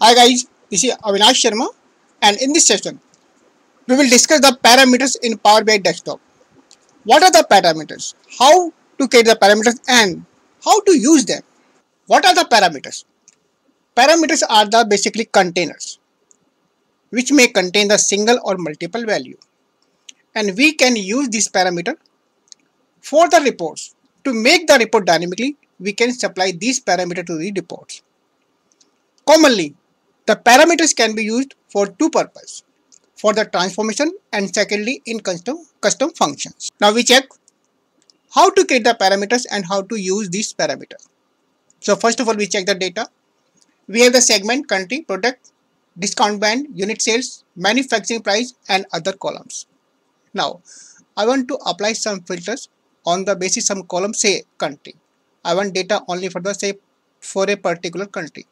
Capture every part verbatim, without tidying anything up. Hi guys, this is Avinash Sharma, and in this session, we will discuss the parameters in Power B I Desktop. What are the parameters? How to create the parameters and how to use them? What are the parameters? Parameters are the basically containers, which may contain the single or multiple value. And we can use this parameter for the reports. To make the report dynamically, we can supply these parameters to the reports. Commonly, the parameters can be used for two purposes, for the transformation and secondly in custom, custom functions. Now we check how to create the parameters and how to use these parameters. So first of all, we check the data. We have the segment, country, product, discount band, unit sales, manufacturing price and other columns. Now I want to apply some filters on the basis some columns, say country. I want data only for the say for a particular country.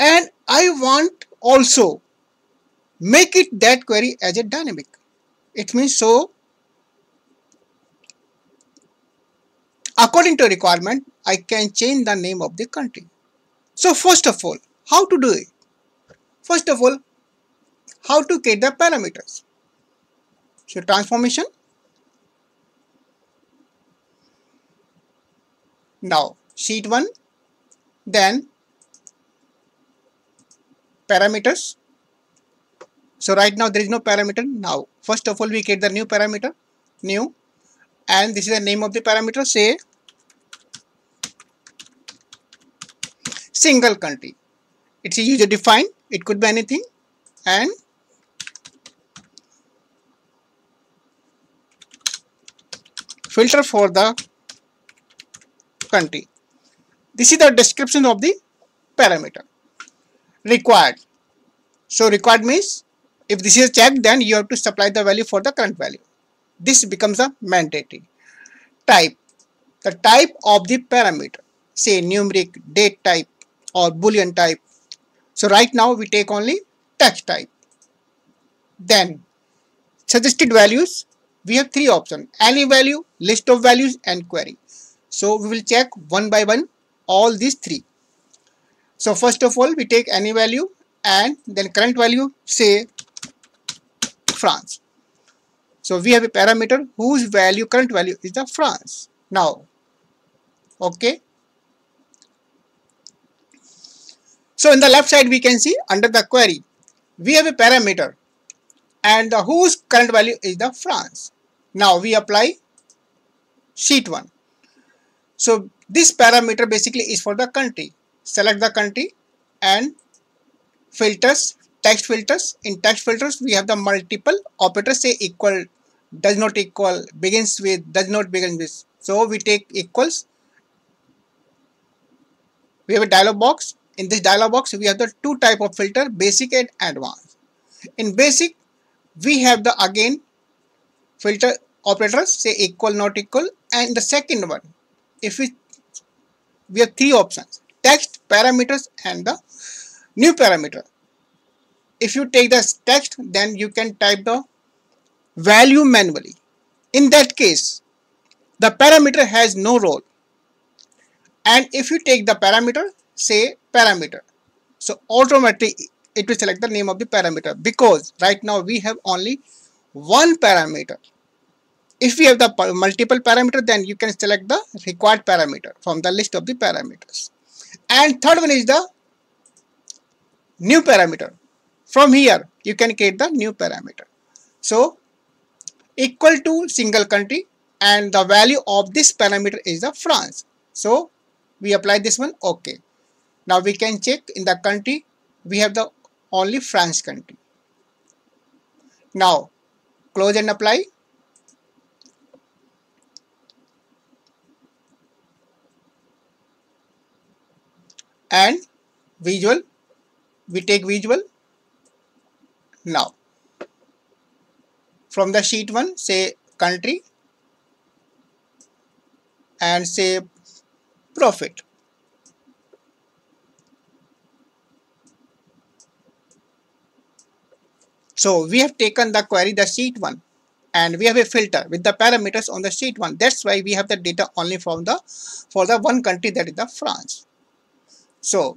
And I want also make it that query as a dynamic. It means so according to requirement, I can change the name of the country. So first of all, how to do it? First of all, how to create the parameters? So transformation. Now sheet one, then parameters. So right now there is no parameter. Now first of all we create the new parameter, new, and this is the name of the parameter, say single country. It's a user defined, it could be anything, and filter for the country. This is the description of the parameter. Required. So required means if this is checked, then you have to supply the value for the current value. This becomes a mandatory. Type. The type of the parameter. Say numeric, date type or boolean type. So right now we take only text type. Then suggested values. We have three options. Any value, list of values and query. So we will check one by one all these three. So first of all, we take any value and then current value, say France. So we have a parameter whose value, current value is the France. Now, okay. So in the left side, we can see under the query, we have a parameter and the whose current value is the France. Now we apply sheet one. So this parameter basically is for the country. Select the country and filters, text filters. In text filters, we have the multiple operators, say equal, does not equal, begins with, does not begin with. So we take equals. We have a dialog box. In this dialog box, we have the two type of filter, basic and advanced. In basic, we have the again filter operators, say equal, not equal. And the second one, if we, we have three options. Text, parameters and the new parameter. If you take the text, then you can type the value manually. In that case, the parameter has no role. And if you take the parameter, say parameter. So automatically it will select the name of the parameter because right now we have only one parameter. If we have the multiple parameter, then you can select the required parameter from the list of the parameters. And third one is the new parameter. From here, you can create the new parameter. So, equal to single country and the value of this parameter is the France. So, we apply this one, okay. Now, we can check in the country, we have the only France country. Now, close and apply. And visual, we take visual. Now from the sheet one, say country and say profit. So we have taken the query, the sheet one, and we have a filter with the parameters on the sheet one. That's why we have the data only from the for the one country, that is the France. So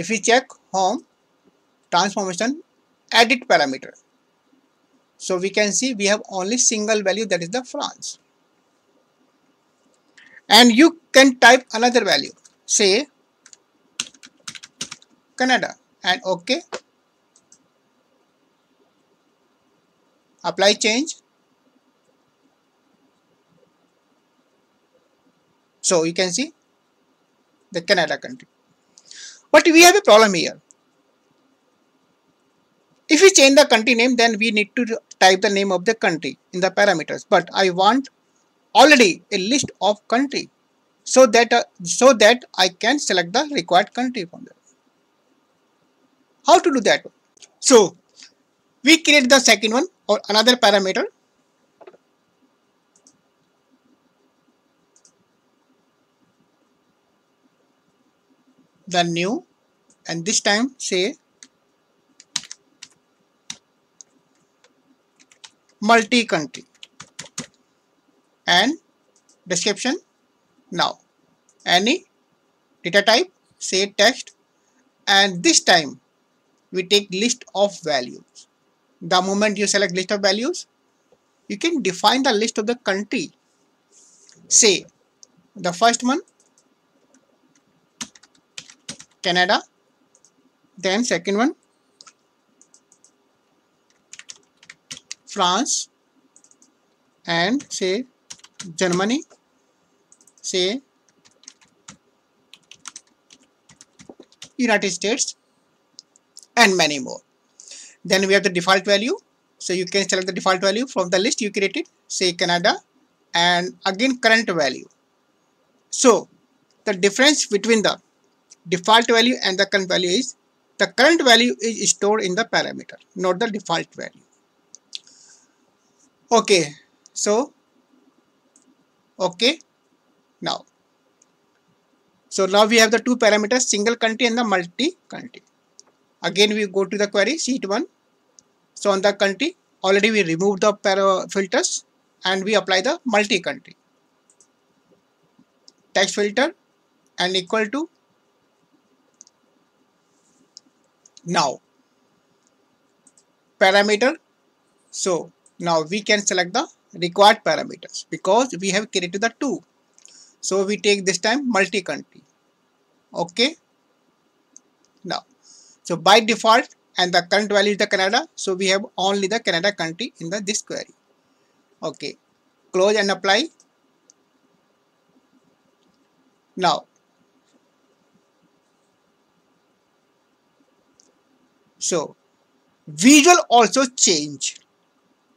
If we check home, transformation, edit parameter, so we can see we have only single value, that is the France. And you can type another value, say Canada, and OK. Apply change. So you can see the Canada country. But we have a problem here. If we change the country name, then we need to type the name of the country in the parameters. But I want already a list of country, so that uh, so that I can select the required country from there. How to do that? So we create the second one or another parameter. The new, and this time say multi-country, and description now any data type, say text, and this time we take list of values. The moment you select list of values, you can define the list of the country. Say the first one Canada, then second one France, and say Germany, say United States, and many more. Then we have the default value, so you can select the default value from the list you created, say Canada, and again current value. So the difference between the default value and the current value is, the current value is stored in the parameter, not the default value. Okay, so okay, now so now we have the two parameters, single country and the multi country. Again we go to the query sheet one. So on the country already we remove the para filters and we apply the multi country text filter and equal to. Now parameter, so now we can select the required parameters because we have created the two. So we take this time multi-country. Okay. Now, so by default, and the current value is the Canada. So we have only the Canada country in the this query. Okay. Close and apply. Now, so visual also change.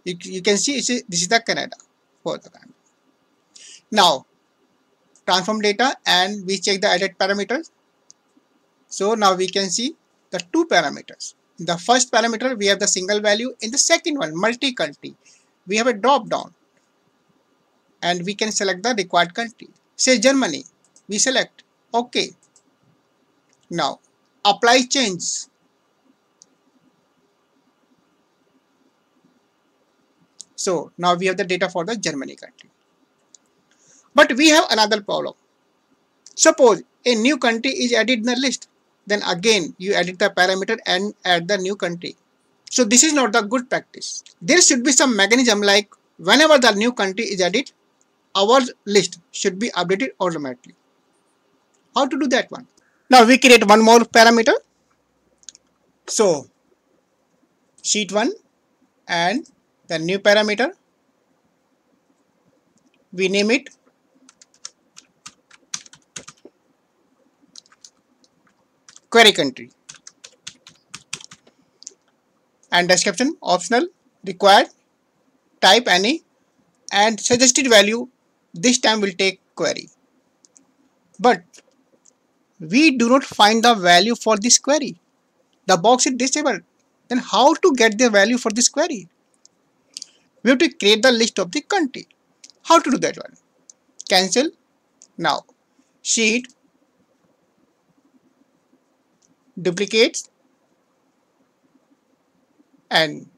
You, you can see this is the Canada for the Canada. Now transform data and we check the edit parameters. So now we can see the two parameters. In the first parameter we have the single value, in the second one multi-country we have a drop down and we can select the required country. Say Germany, we select OK. Now apply change. So now we have the data for the Germany country. But we have another problem. Suppose a new country is added in the list, then again you edit the parameter and add the new country. So this is not the good practice. There should be some mechanism like whenever the new country is added, our list should be updated automatically. How to do that one? Now we create one more parameter. So sheet one and the new parameter, we name it query country, and description optional, required, type any, and suggested value this time will take query. But we do not find the value for this query. The box is disabled. Then how to get the value for this query? We have to create the list of the country. How to do that one? Cancel. Now, sheet, duplicates, and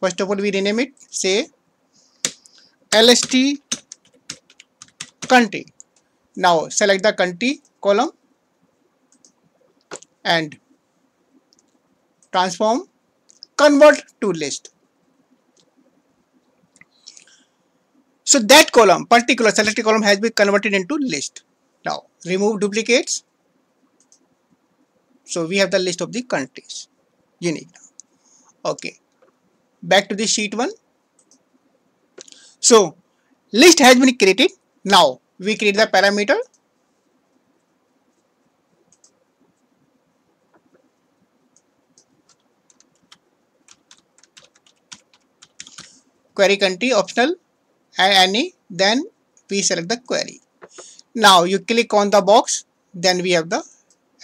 first of all we rename it, say L S T country. Now select the country column and transform, convert to list. So that column, particular selected column, has been converted into list. Now remove duplicates. So we have the list of the countries, unique. Okay, back to the sheet one. So list has been created. Now we create the parameter. Query country optional, and any, then we select the query. Now you click on the box, then we have the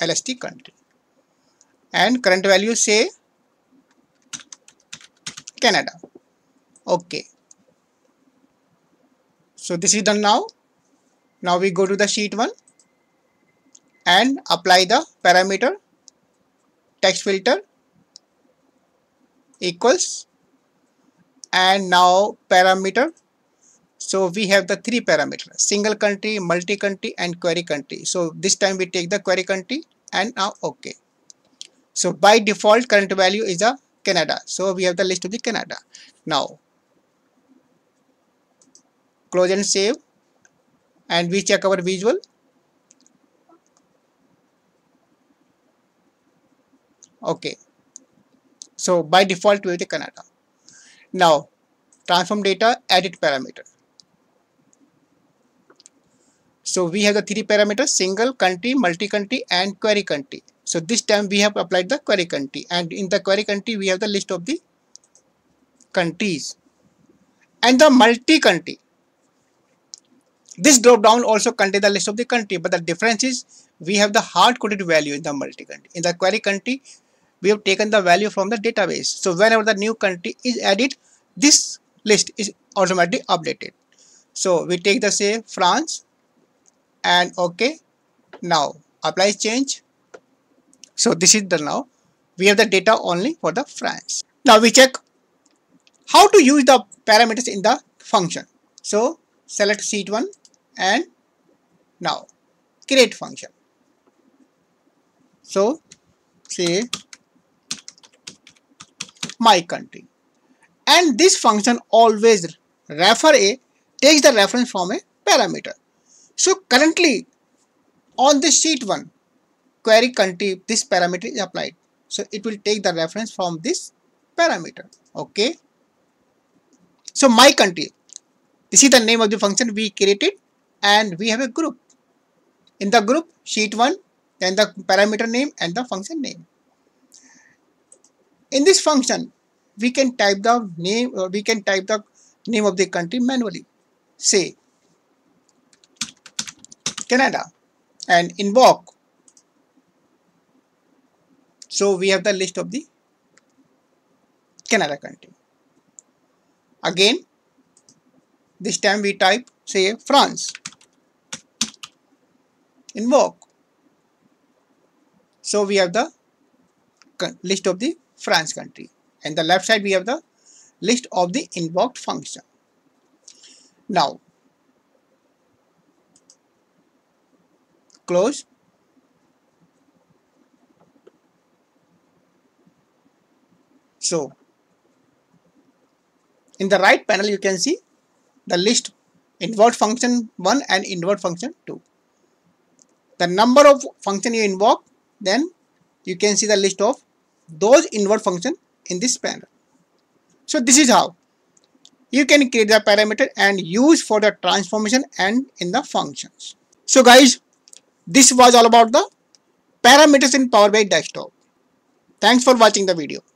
L S T country, and current value say Canada. Okay, so this is done. Now now we go to the sheet one and apply the parameter text filter equals, and now parameter. So we have the three parameters: single country, multi-country, and query country. So this time we take the query country, and now okay. So by default current value is a Canada. So we have the list of the Canada. Now close and save, and we check our visual. Okay. So by default we have the Canada. Now transform data, edit parameter. So we have the three parameters: single country, multi-country, and query country. So this time we have applied the query country, and in the query country we have the list of the countries. And the multi-country, this drop down also contains the list of the country, but the difference is we have the hard-coded value in the multi-country. In the query country we have taken the value from the database. So whenever the new country is added, this list is automatically updated. So we take the say France, and okay. Now apply change. So this is the now. We have the data only for the France. Now we check how to use the parameters in the function. So select sheet one and now create function. So say my country. And this function always refer a, takes the reference from a parameter. So currently on the sheet one, query country, this parameter is applied. So it will take the reference from this parameter. Okay. So my country, this is the name of the function we created, and we have a group. In the group, sheet one, then the parameter name and the function name. In this function, we can type the name, or we can type the name of the country manually. Say Canada and invoke. So we have the list of the Canada country. Again, this time we type say France. Invoke. So we have the list of the France country. And the left side we have the list of the invoked function. Now close. So in the right panel you can see the list invoked function one and invoked function two. The number of function you invoke, then you can see the list of those invoked function in this panel. So this is how you can create the parameter and use for the transformation and in the functions. So guys, this was all about the parameters in Power B I Desktop. Thanks for watching the video.